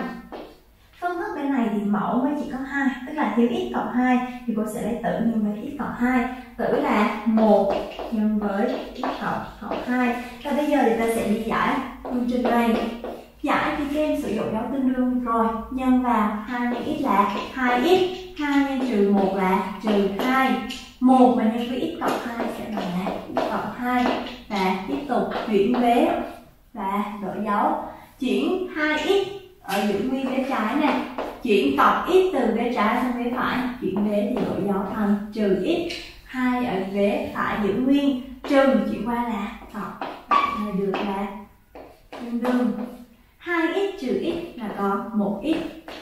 Phân thức bên này thì mẫu mới chỉ có 2, tức là thiếu x cộng 2 thì cô sẽ lấy tử nhân với x cộng 2. Tử là 1 nhân với x cộng 2. Và bây giờ thì ta sẽ đi giải phương trình này. Giải thì các em sử dụng dấu tương đương rồi, nhân vào 2 nhân x là 2x, 2 nhân -1 là -2, 1 và nhân với x cộng 2 sẽ bằng là x cộng 2 và tiếp tục chuyển vế và đổi dấu. Chuyển 2x ở giữ nguyên vế trái này, chuyển cộng x từ vế trái sang vế phải, chuyển vế thì đổi dấu thành -x, 2 ở vế phải giữ nguyên, trừ chuyển qua là cộng, này được là tương đương. 2x trừ x là có 1x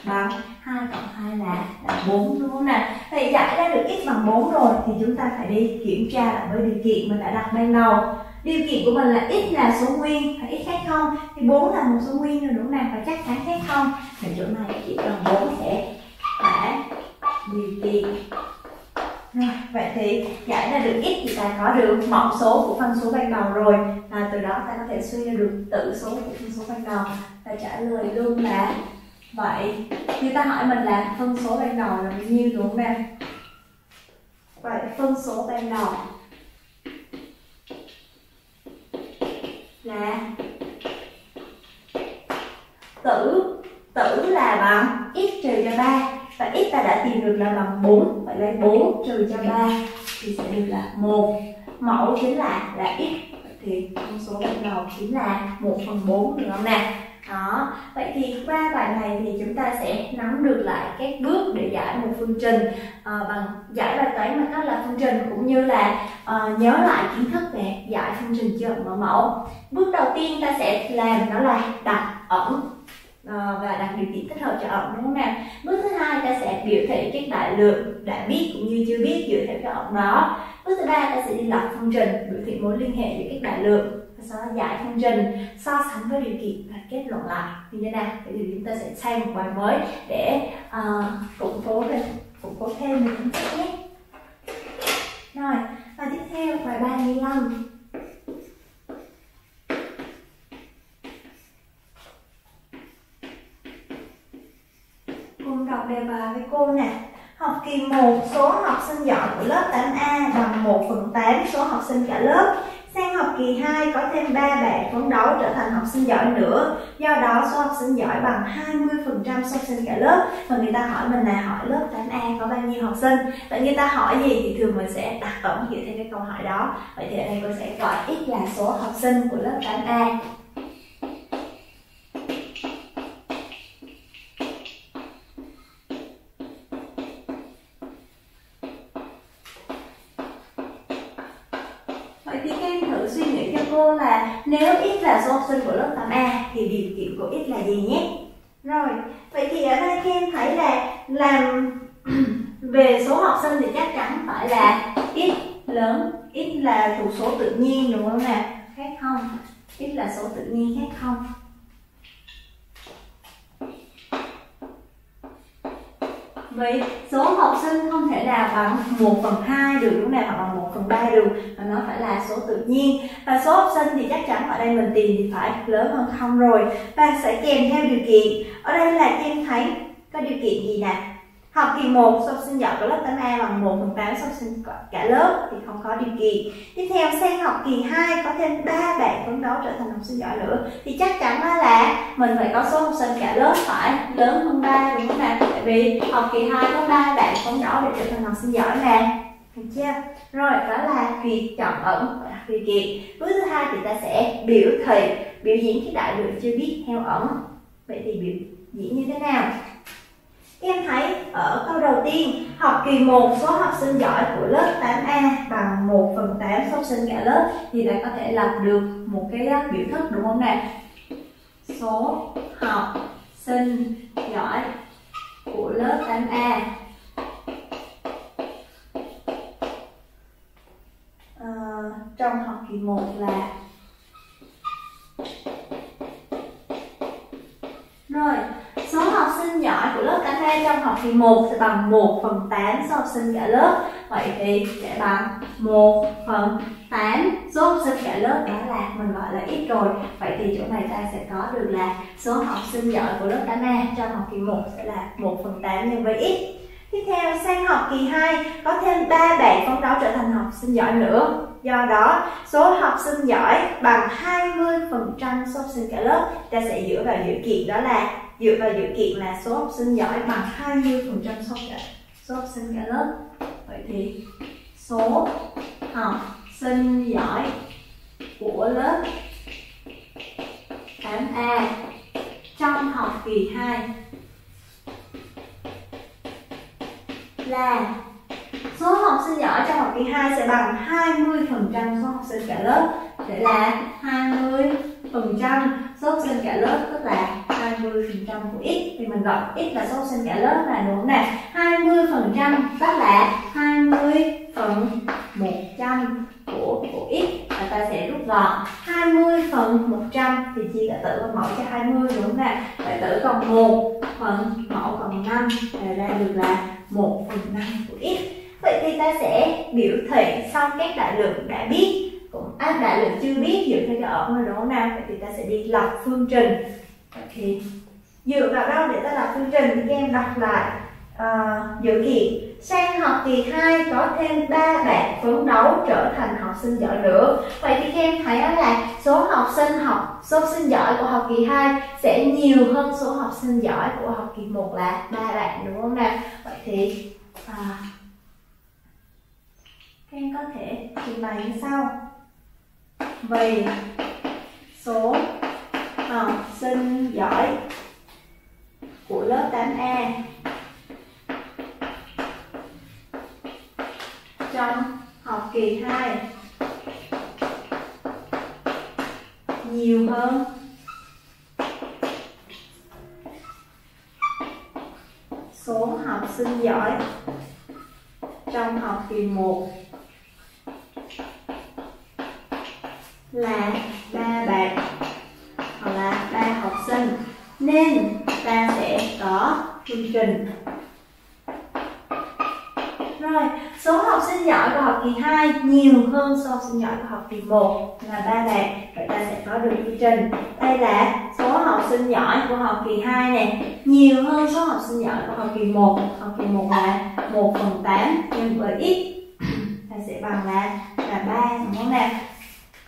bằng 2 cộng 2 là 4 đúng không nào? Vậy giải ra được x bằng 4 rồi thì chúng ta phải đi kiểm tra lại với điều kiện mình đã đặt ban đầu. Điều kiện của mình là x là số nguyên và x khác không thì 4 là một số nguyên rồi đúng không nào? Và chắc chắn khác không thì chỗ này x bằng 4 sẽ là điều kiện. Rồi, vậy thì giải ra được x thì ta có được mẫu số của phân số ban đầu rồi, và từ đó ta có thể suy ra được tử số của phân số ban đầu. Ta trả lời luôn là vậy. Người ta hỏi mình là phân số ban đầu là bao nhiêu đúng không em? Vậy phân số ban đầu là tử là bằng x trừ cho 3. Và x ta đã tìm được là bằng 4. Vậy lấy 4 trừ cho 3 thì sẽ được là 1. Mẫu chính là x. Vậy thì phân số ban đầu chính là 1/4 được không nào? Đó. Vậy thì qua bài này thì chúng ta sẽ nắm được lại các bước để giải một phương trình bằng giải bài toán mà cách là phương trình, cũng như là nhớ lại kiến thức về giải phương trình chưa ẩn mẫu. Bước đầu tiên ta sẽ làm đó là đặt ẩn và đặt điều kiện tích hợp cho ẩn đúng không nào? Bước thứ hai ta sẽ biểu thị các đại lượng đã biết cũng như chưa biết dựa theo cái ẩn đó. Bước thứ ba ta sẽ đi lập phương trình biểu thị mối liên hệ giữa các đại lượng. sau đó giải thành rình, so sánh với điều kiện và kết luận lại như thế nào. Thì chúng ta sẽ xây một bài mới để củng cố thêm những kiến thức nhé. Rồi, và tiếp theo bài 35. Cùng đọc đề bài với cô nè. Học kỳ 1, số học sinh giỏi của lớp 8A bằng 1/8 số học sinh cả lớp. Sang học kỳ 2 có thêm 3 bạn phấn đấu trở thành học sinh giỏi nữa. Do đó số học sinh giỏi bằng 20% số học sinh cả lớp. Và người ta hỏi mình là hỏi lớp 8A có bao nhiêu học sinh. Vậy người ta hỏi gì thì thường mình sẽ đặt tổng dựa theo cái câu hỏi đó. Vậy thì ở đây cô sẽ gọi x là số học sinh của lớp 8A. Là nếu x là số học sinh của lớp 8A thì điều kiện của x là gì nhé. Rồi, vậy thì ở đây các em thấy là làm về số học sinh thì chắc chắn phải là x lớn, x là thuộc số tự nhiên đúng không nào? Khác không? X là số tự nhiên khác không? Vậy số học sinh không thể nào bằng 1/2 được đúng này, hoặc bằng 1/3 được, mà nó phải là số tự nhiên. Và số học sinh thì chắc chắn ở đây mình tìm thì phải lớn hơn không rồi, và sẽ kèm theo điều kiện. Ở đây là em thấy có điều kiện gì nè? Học kỳ 1 số học sinh giỏi của lớp 8A bằng 1/8 số học sinh cả lớp thì không có điều kiện. Tiếp theo sang học kỳ 2 có thêm 3 bạn phấn đấu trở thành học sinh giỏi nữa thì chắc chắn là mình phải có số học sinh cả lớp phải lớn hơn 3 đúng không nào? Tại vì học kỳ 2 có 3 bạn phấn đấu để trở thành học sinh giỏi nè. Được chưa? Rồi đó là việc chọn ẩn và điều kiện. Bước thứ hai thì ta sẽ biểu thị, biểu diễn cái đại lượng chưa biết theo ẩn. Vậy thì biểu diễn như thế nào? Em thấy ở câu đầu tiên, học kỳ 1 số học sinh giỏi của lớp 8A bằng 1/8 số học sinh cả lớp thì đã có thể lập được một cái biểu thức đúng không nè? Số học sinh giỏi của lớp 8A trong học kỳ 1 là. Rồi, số học sinh giỏi của lớp 8A trong học kỳ 1 sẽ bằng 1/8 số học sinh cả lớp. Vậy thì sẽ bằng 1/8 số học sinh cả lớp, đó là mình gọi là x rồi. Vậy thì chỗ này ta sẽ có được là số học sinh giỏi của lớp 8A trong học kỳ 1 sẽ là 1/8 nhân với x. Tiếp theo sang học kỳ 2 có thêm 3 bạn phấn đấu trở thành học sinh giỏi nữa. Do đó số học sinh giỏi bằng 20% số học sinh cả lớp, ta sẽ dựa vào điều kiện đó là số học sinh giỏi bằng 20% số học sinh cả lớp. Vậy thì số học sinh giỏi của lớp 8A trong học kỳ 2 là số học sinh giỏi trong học kỳ 2 sẽ bằng 20% số học sinh cả lớp, sẽ là 20% số học sinh cả lớp, tức là 20% của x. Thì mình gọi x là số học sinh cả lớp là đúng nè. 20% tức là 20/100 của x, và ta sẽ rút gọn 20/100 thì chia cả tử và mẫu cho 20 đúng nè. Vậy tử còn 1 phần mẫu còn 5 ra được là 1/5 của x. Vậy thì ta sẽ biểu thị xong các đại lượng đã biết cũng đại lượng chưa biết dựa theo cái ẩn đúng không nào? Vậy thì ta sẽ đi lập phương trình. Vậy thì dựa vào đâu để ta lập phương trình thì các em đọc lại dự kiện. Sang học kỳ 2 có thêm 3 bạn phấn đấu trở thành học sinh giỏi nữa. Vậy thì các em thấy là số học sinh giỏi của học kỳ 2 sẽ nhiều hơn số học sinh giỏi của học kỳ 1 là 3 bạn đúng không nào? Vậy thì các em có thể trình bày như sau. Vì số học sinh giỏi của lớp 8A trong học kỳ 2 nhiều hơn số học sinh giỏi trong học kỳ 1 là ba bạn hoặc là ba học sinh, nên ta sẽ có chương trình. Rồi, số học sinh giỏi của học kỳ 2 nhiều hơn số học sinh giỏi của học kỳ 1 là 3 bạn. Rồi ta sẽ có được chương trình. Đây là số học sinh giỏi của học kỳ 2 nè, nhiều hơn số học sinh giỏi của học kỳ 1. Học kỳ 1 là 1/8 nhân với x. Ta sẽ bằng là 3 đúng nè.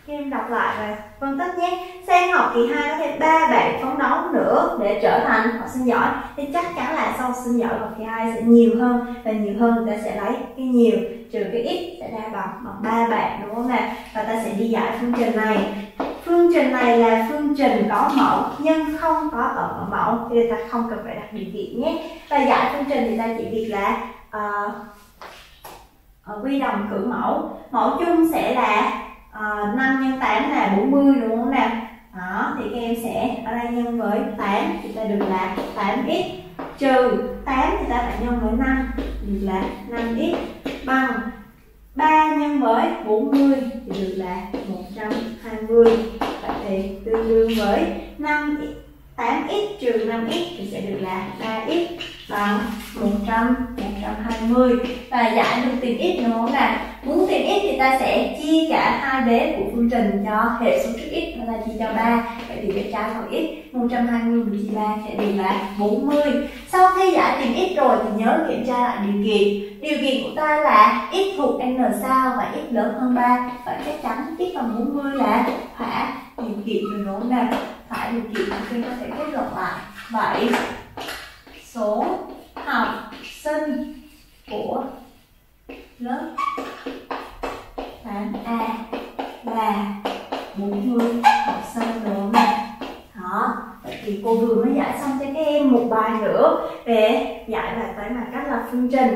Các em đọc lại và phân tích nhé. Sang học kỳ 2 có thêm 3 bạn phấn đấu nữa để trở thành học sinh giỏi, thì chắc chắn là sau học sinh giỏi học kỳ 2 sẽ nhiều hơn, và nhiều hơn người ta sẽ lấy cái nhiều trừ cái ít sẽ ra bằng 3 bạn đúng không nè. Và ta sẽ đi giải phương trình này. Phương trình này là phương trình có mẫu nhưng không có ở mẫu, cho nên ta không cần phải đặt điều kiện nhé. Và giải phương trình thì ta chỉ việc là quy đồng cử mẫu. Mẫu chung sẽ là 5 x 8 là 40 đúng không nào? Đó, thì các em sẽ ở đây nhân với 8 thì ta được là 8x, trừ 8 thì ta phải nhân với 5 thì được là 5x, bằng 3 nhân với 40 thì được là 120. Vậy thì tương đương với 8x trừ 5x thì sẽ được là 3x, bằng 120. Và giải được tìm x đúng không nào? Muốn tìm x thì ta sẽ chia cả hai vế của phương trình cho hệ số trước x, và ta chia cho 3. Vậy thì vế trái bằng x, 120 được chia 3 sẽ được là 40. Sau khi giải tìm x rồi thì nhớ kiểm tra lại điều kiện. Điều kiện của ta là x thuộc n sao và x lớn hơn 3. Vậy chắc chắn x bằng 40 là thỏa điều kiện rồi đúng không nào? Thỏa điều kiện thì chúng ta sẽ kết luận lại. Vậy số học sinh của lớp 8A là 40 học sinh đúng không ạ? Đó, vậy thì cô vừa mới giải xong cho các em một bài nữa về giải bài toán bằng cách lập phương trình.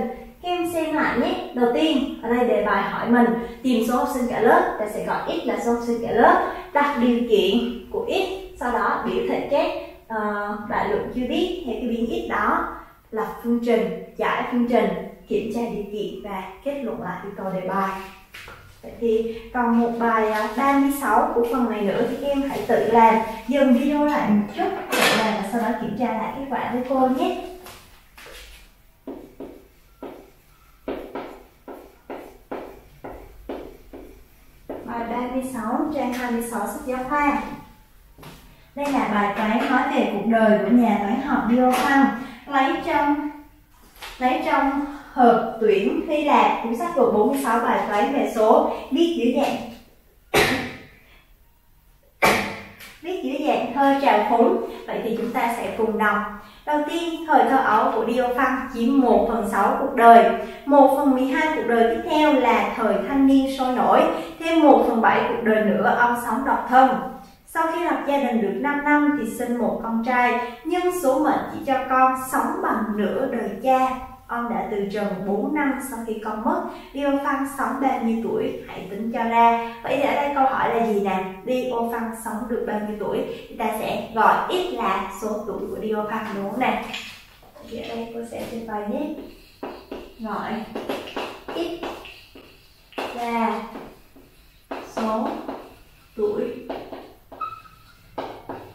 Các em xem lại nhé. Đầu tiên, ở đây đề bài hỏi mình tìm số học sinh cả lớp, ta sẽ gọi x là số học sinh cả lớp, đặt điều kiện của x, sau đó biểu thị các đại lượng chưa biết hay cái biến x đó, lập phương trình, giải phương trình, kiểm tra điều kiện và kết luận lại yêu cầu đề bài. Vậy thì còn một bài 36 của phần này nữa thì các em hãy tự làm, dừng video lại một chút tự làm và sau đó kiểm tra lại kết quả với cô nhé. Bài 36 trang 26 sách giáo khoa. Đây là bài toán nói về cuộc đời của nhà toán học Diophant, lấy trong Hợp tuyển Hy Lạp, cuốn sách gồm 46 bài toán về số, viết dưới dạng thơ trào phúng. Vậy thì chúng ta sẽ cùng đọc. Đầu tiên, thời thơ ấu của Diophant chiếm 1/6 cuộc đời. 1/12 cuộc đời tiếp theo là thời thanh niên sôi nổi. Thêm 1/7 cuộc đời nữa ông sống độc thân. Sau khi lập gia đình được 5 năm thì sinh một con trai, nhưng số mệnh chỉ cho con sống bằng nửa đời cha. Ông đã từ trần 4 năm sau khi con mất. Diophant sống bao nhiêu tuổi? Hãy tính cho ra. Vậy thì ở đây câu hỏi là gì nè? Diophant sống được bao nhiêu tuổi? Thì ta sẽ gọi x là số tuổi của Diophant đúng không nè? Thì ở đây cô sẽ trình bày nhé. Gọi x là số tuổi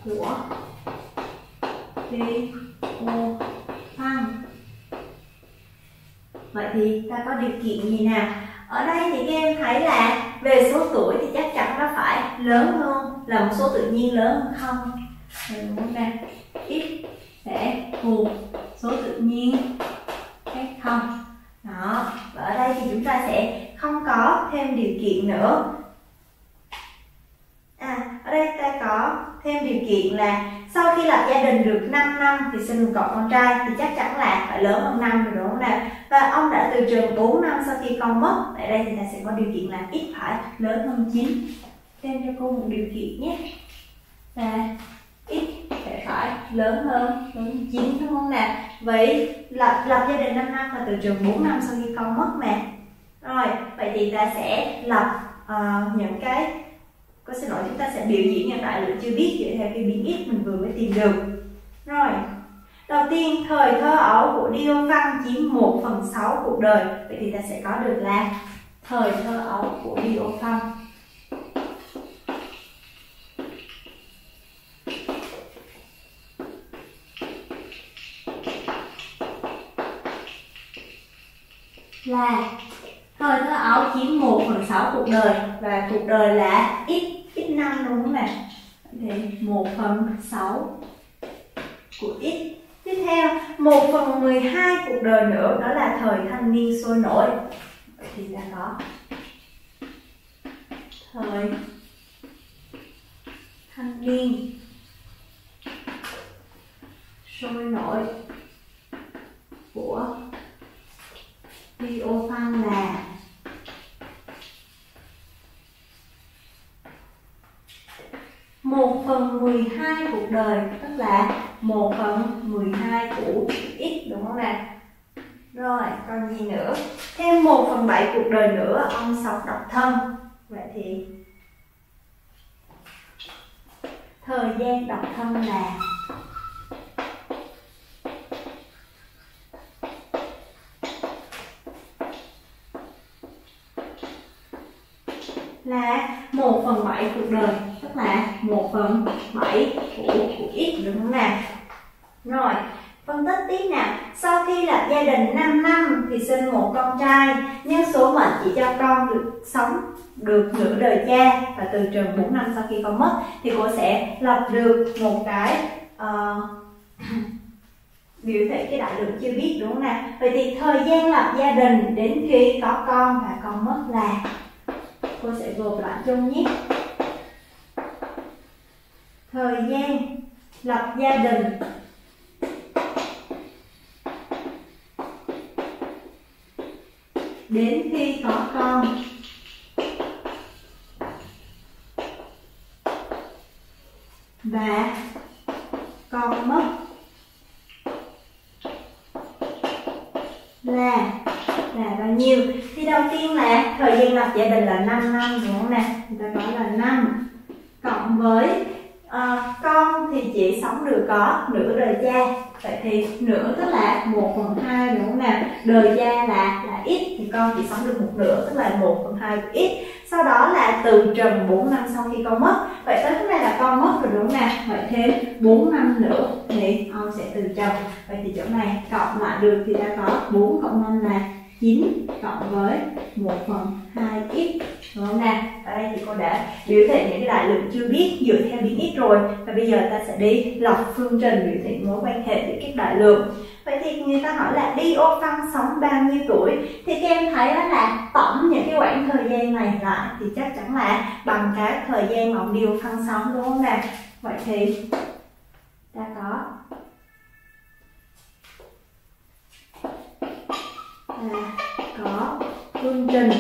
của Diophant. Vậy thì ta có điều kiện gì nào? Ở đây thì các em thấy là về số tuổi thì chắc chắn nó phải lớn hơn là một số tự nhiên lớn hơn không? Đúng không nè? X sẽ thuộc số tự nhiên hay không? Đó. Và ở đây thì chúng ta sẽ không có thêm điều kiện nữa. Ở đây ta có thêm điều kiện là sau khi lập gia đình được 5 năm thì sinh một cậu con trai, thì chắc chắn là phải lớn hơn 5 rồi đúng không nào? Và ông đã từ trường 4 năm sau khi con mất. Tại đây thì ta sẽ có điều kiện là x phải lớn hơn 9. Thêm cho cô một điều kiện nhé. Và x phải lớn hơn 9 đúng không nào? Vậy lập gia đình 5 năm và từ trường 4 năm sau khi con mất mà. Rồi, vậy thì ta sẽ lập những cái chúng ta sẽ biểu diễn những đại lượng chưa biết dựa theo cái biến x mình vừa mới tìm được. Rồi, đầu tiên thời thơ ấu của Diophant chiếm 1/6 cuộc đời. Vậy thì ta sẽ có được là thời thơ ấu của Diophant là hơi thở áo chiếm 1/6 cuộc đời và cuộc đời là x5 đúng không ạ? Thì 1/6 của x. Tiếp theo 1/12 cuộc đời nữa, đó là thời thanh niên sôi nổi. Thì ta có thời thanh niên sôi nổi của Diophant là một phần 12 cuộc đời, tức là 1/12 của x đúng không nè? Rồi còn gì nữa? Thêm 1/7 cuộc đời nữa ông Sọc độc thân. Vậy thì thời gian độc thân là là 1/7 cuộc đời, tức là 1/7 của x đúng không nào? Rồi phân tích tiếp nào. Sau khi lập gia đình 5 năm thì sinh một con trai, nhưng số mệnh chỉ cho con được sống được nửa đời cha, và từ trường 4 năm sau khi con mất thì cô sẽ lập được một cái biểu thị cái đại lượng chưa biết đúng không nào? Vậy thì thời gian lập gia đình đến khi có con và con mất là cô sẽ gộp lại chung nhé. Thời gian lập gia đình đến khi có con và con mất là bao nhiêu? Thì đầu tiên là thời gian lập gia đình là 5 năm đúng không nè? Người ta nói là 5 cộng với con thì chỉ sống được có nửa đời cha. Vậy thì nửa tức là 1/2 đúng không nè? Đời cha là x thì con chỉ sống được một nửa, tức là 1/2 của x. Sau đó là từ trần 4 năm sau khi con mất. Vậy tới hôm nay là con mất rồi đúng không nè? Vậy thêm 4 năm nữa thì con sẽ từ trần. Vậy thì chỗ này cộng lại được thì ta có 4 + 5 là 9 cộng với 1/2x đúng không nè? Ở đây thì cô đã biểu thị những cái đại lượng chưa biết dựa theo biến x rồi, và bây giờ ta sẽ đi lọc phương trình biểu thị mối quan hệ giữa các đại lượng. Vậy thì người ta hỏi là Diophant sống bao nhiêu tuổi, thì các em thấy là tổng những cái khoảng thời gian này lại thì chắc chắn là bằng cái thời gian mà ông Diophant sống đúng không nè? Vậy thì ta có phương trình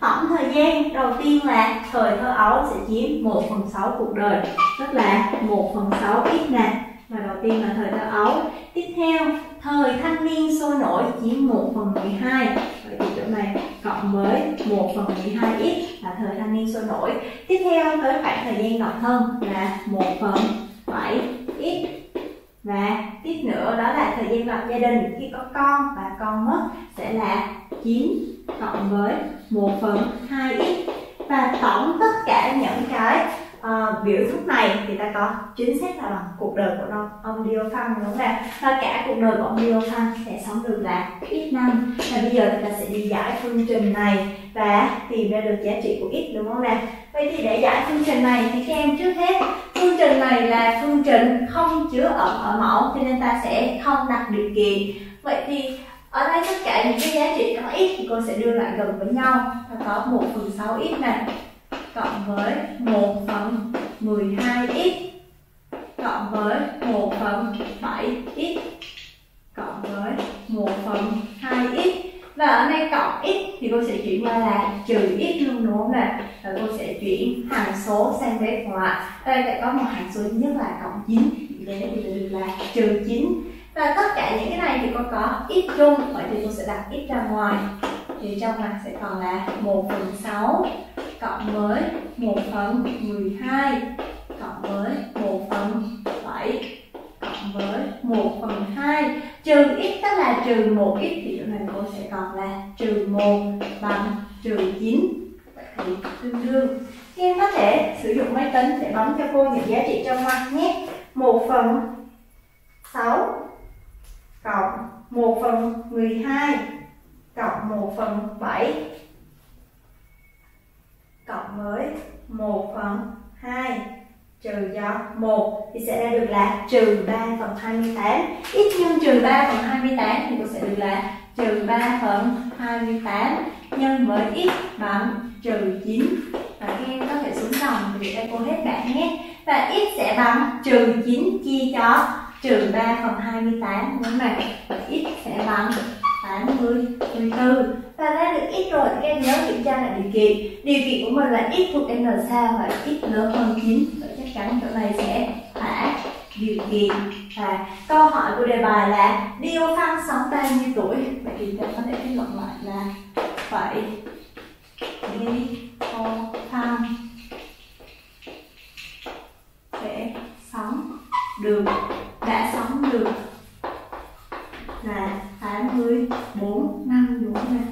tổng thời gian. Đầu tiên là thời thơ ấu sẽ chiếm 1/6 cuộc đời, tức là 1/6 x nè, và đầu tiên là thời thơ ấu. Tiếp theo thời thanh niên sôi nổi chiếm 1/12. Vậy thì chỗ này cộng với 1/12 x là thời thanh niên sôi nổi. Tiếp theo tới khoảng thời gian độc thân là 1/7 x, và tiếp nữa đó là thời gian lập gia đình khi có con và con mất sẽ là 9 cộng với 1/2x. Và tổng tất cả những cái biểu thức này thì ta có chính xác là bằng cuộc đời của ông Diophant đúng không ạ? Và cả cuộc đời của ông Diophant sẽ sống được là x5. Và bây giờ thì ta sẽ đi giải phương trình này và tìm ra được giá trị của x đúng không ạ? Vậy thì để giải phương trình này thì các em trước hết phương trình này là phương trình không chứa ẩn ở mẫu, cho nên ta sẽ không đặt điều kiện. Vậy thì ở đây tất cả những cái giá trị có x thì cô sẽ đưa lại gần với nhau. Ta có 1/6x này cộng với 1/12x cộng với 1/7x cộng với 1/2x, và ở đây cộng x thì cô sẽ chuyển qua là trừ x luôn đúng không nè? Và cô sẽ chuyển hàm số sang bên còn lại. Ở đây lại có một hàm số nhất là cộng 9, để được là trừ 9. Và tất cả những cái này thì con có x chung, vậy thì cô sẽ đặt x ra ngoài. Thì trong này sẽ còn là 1/6 cộng với 1/12 cộng với 1/7 cộng với 1/2 trừ x, tức là trừ 1x, thì chỗ này cô sẽ còn là trừ 1 bằng trừ 9. Vậy thì tương đương. Các em có thể sử dụng máy tính để bấm cho cô những giá trị trong ngoặc nhé. 1/6 cộng 1/12 cộng 1/7 cộng với 1/2 trừ cho 1 thì sẽ ra được là trừ 3/28. X nhân trừ 3/28 thì cũng sẽ được là trừ 3/28 nhân với x bằng trừ 9. Và các em có thể xuống dòng thì sẽ cô hết bảng nhé. Và x sẽ bằng trừ 9 chia cho trừ 3/28, đúng không? X sẽ bằng 84. Và đã được x rồi thì các em nhớ kiểm tra lại điều kiện. Điều kiện của mình là x thuộc n sao và x lớn hơn 9. Vậy chắc chắn chỗ này sẽ thỏa điều kiện. Và câu hỏi của đề bài là Diophant sống bao nhiêu tuổi? Vậy thì ta có thể kết luận lại là vậy. Diophant sẽ sống được, đã sống được là 84 năm, đúng không ạ?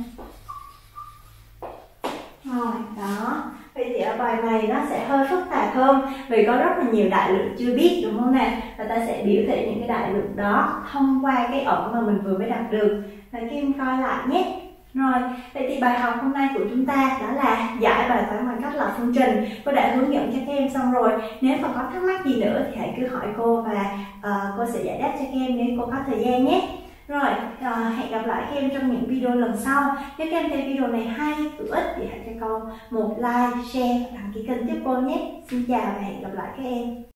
Rồi, đó. Vậy thì ở bài này nó sẽ hơi phức tạp hơn vì có rất là nhiều đại lượng chưa biết, đúng không nè? Và ta sẽ biểu thị những cái đại lượng đó thông qua cái ẩn mà mình vừa mới đặt được. Và các em coi lại nhé. Rồi, vậy thì bài học hôm nay của chúng ta đó là giải bài toán bằng cách lập phương trình. Cô đã hướng dẫn cho các em xong rồi. Nếu mà có thắc mắc gì nữa thì hãy cứ hỏi cô và cô sẽ giải đáp cho các em nếu cô có thời gian nhé. Rồi, hẹn gặp lại các em trong những video lần sau. Nếu các em thấy video này hay, hữu ích thì hãy cho cô một like, share và đăng ký kênh giúp cô nhé. Xin chào và hẹn gặp lại các em.